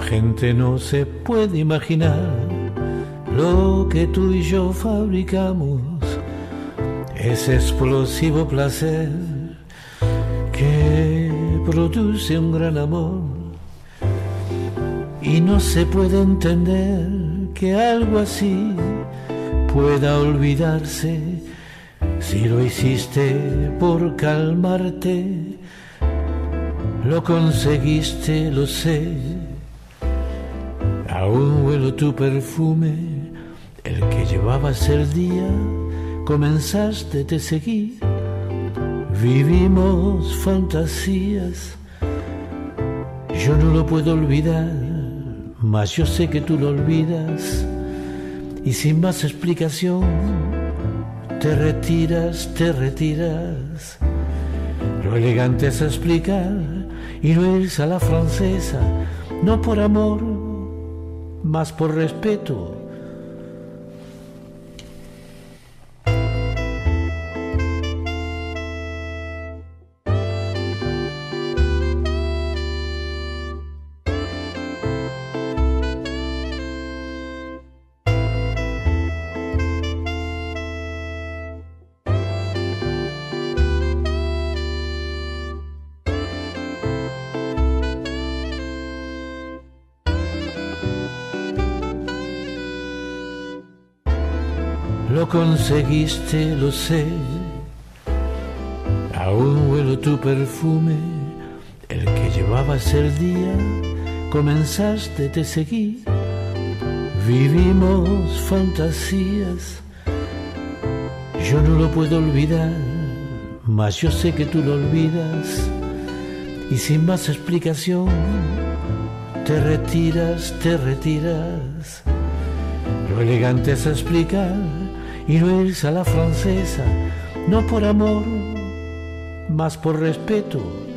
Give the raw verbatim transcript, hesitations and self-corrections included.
La gente no se puede imaginar lo que tú y yo fabricamos, ese explosivo placer que produce un gran amor. Y no se puede entender que algo así pueda olvidarse si lo hiciste por calmarte. Lo conseguiste, lo sé. Aún huelo tu perfume, el que llevabas el día. Comenzaste, te seguí. Vivimos fantasías. Yo no lo puedo olvidar, mas yo sé que tú lo olvidas. Y sin más explicación, te retiras, te retiras. Lo elegante es explicar y no irse a la francesa, no por amor, mas por respeto. Lo conseguiste, lo sé. Aún huelo tu perfume, el que llevabas el día. Comenzaste, te seguí. Vivimos fantasías. Yo no lo puedo olvidar, mas yo sé que tú lo olvidas. Y sin más explicación, te retiras, te retiras. Lo elegante es explicar y no irse a la francesa, no por amor, mas por respeto.